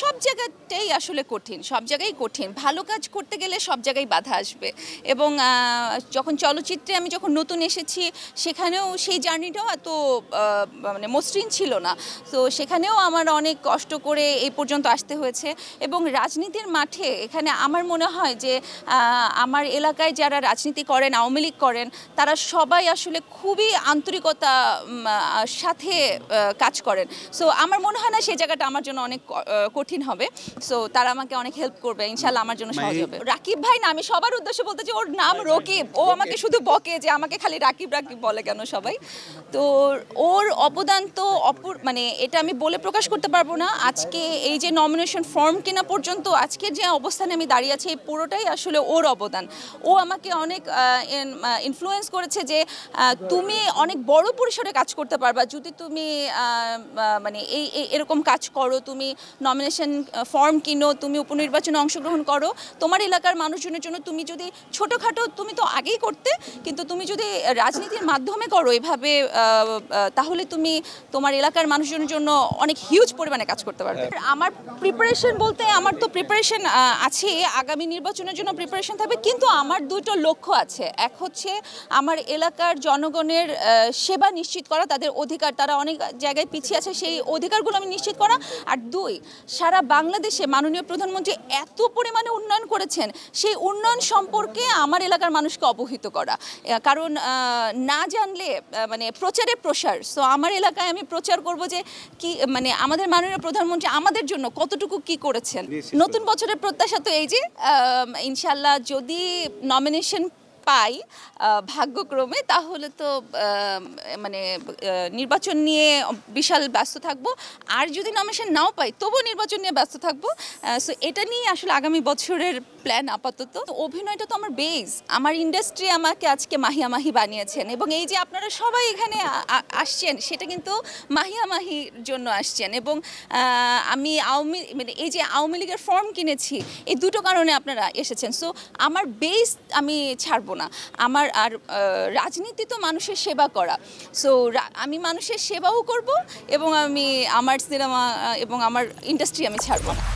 সব জায়গাতেই আসলে কঠিন, সব জায়গায় কঠিন। ভালো কাজ করতে গেলে সব জায়গায় বাধা আসবে। এবং যখন চলচ্চিত্রে আমি যখন নতুন এসেছি সেখানেও সেই জার্নিটাও এত মানে মসৃণ ছিল না, তো সেখানেও আমার অনেক কষ্ট করে এই পর্যন্ত আসতে হয়েছে। এবং রাজনীতির মাঠে এখানে আমার মনে হয় যে আমার এলাকায় যারা রাজনীতি করেন, আওয়ামী লীগ করেন, তারা সবাই আসলে খুবই আন্তরিকতা সাথে কাজ করেন। সো আমার মনে হয় না সেই জায়গাটা আমার জন্য অনেক কঠিন হবে। সো তারা আমাকে অনেক হেল্প করবে, ইনশাআল্লাহ আমার জন্য সহজ হবে। রাকিব ভাই না, আমি সবার উদ্দেশ্যে বলতে চাই, ওর নাম রকিব, ও আমাকে শুধু বকে যে আমাকে খালি রাকিব রাকিব বলে কেন সবাই। তো ওর অবদান তো মানে এটা আমি বলে প্রকাশ করতে পারবো না। আজকে এই যে নমিনেশন ফর্ম কেনা পর্যন্ত আজকের যে অবস্থানে আমি দাঁড়িয়ে আছি, এই পুরোটাই আসলে ওর অবদান। ও আমাকে অনেক ইনফ্লুয়েন্স করেছে যে তুমি অনেক বড় পরিসরে কাজ করতে পারবা যদি তুমি মানে এরকম কাজ করো, তুমি নমিনেশন ফর্ম কিনো, তুমি উপনির্বাচনে অংশগ্রহণ করো, তোমার এলাকার মানুষজনের জন্য। তুমি যদি ছোটোখাটো, তুমি তো আগেই করতে, কিন্তু তুমি যদি রাজনীতির মাধ্যমে করো এভাবে, তাহলে তুমি তোমার এলাকার মানুষজনের জন্য অনেক হিউজ পরিমাণে কাজ করতে পারবে। আমার প্রিপারেশন বলতে আমার তো প্রিপারেশন আছে, আগামী নির্বাচনের জন্য প্রিপারেশন থাকবে, কিন্তু আমার দুটো লক্ষ্য আছে। এক হচ্ছে আমার এলাকার জনগণের সেবা নিশ্চিত করা, তাদের অধিকার, তারা অনেক জায়গায় পিছিয়ে আছে, সেই অধিকারগুলো আমি নিশ্চিত করা। আর দুই, সারা বাংলাদেশে মাননীয় প্রধানমন্ত্রী এত পরিমাণে উন্নয়ন করেছেন, সেই উন্নয়ন সম্পর্কে আমার এলাকার মানুষকে অবহিত করা, কারণ না জানলে মানে প্রচারে প্রসার। সো আমার এলাকায় আমি প্রচার করব যে কি মানে আমাদের মাননীয় প্রধানমন্ত্রী আমাদের জন্য কতটুকু কি করেছেন। নতুন বছরের প্রত্যাশা তো এই যে ইনশাআল্লাহ যদি নমিনেশন পাই ভাগ্যক্রমে, তাহলে তো মানে নির্বাচন নিয়ে বিশাল ব্যস্ত থাকব। আর যদি নমিনেশন নাও পাই তবুও নির্বাচন নিয়ে ব্যস্ত থাকব। সো এটা নিয়ে আসলে আগামী বছরের প্ল্যান আপাতত। অভিনয়টা তো আমার বেস, আমার ইন্ডাস্ট্রি আমাকে আজকে মাহিয়া মাহি বানিয়েছেন, এবং এই যে আপনারা সবাই এখানে আসছেন সেটা কিন্তু মাহিয়া মাহির জন্য আসছেন। এবং আমি মানে এই যে আওয়ামী লীগের ফর্ম কিনেছি, এই দুটো কারণে আপনারা এসেছেন। সো আমার বেস আমি ছাড়বো না। আমার আর রাজনীতি তো মানুষের সেবা করা, সো আমি মানুষের সেবাও করব এবং আমি আমার সিনেমা এবং আমার ইন্ডাস্ট্রি আমি ছাড়বো না।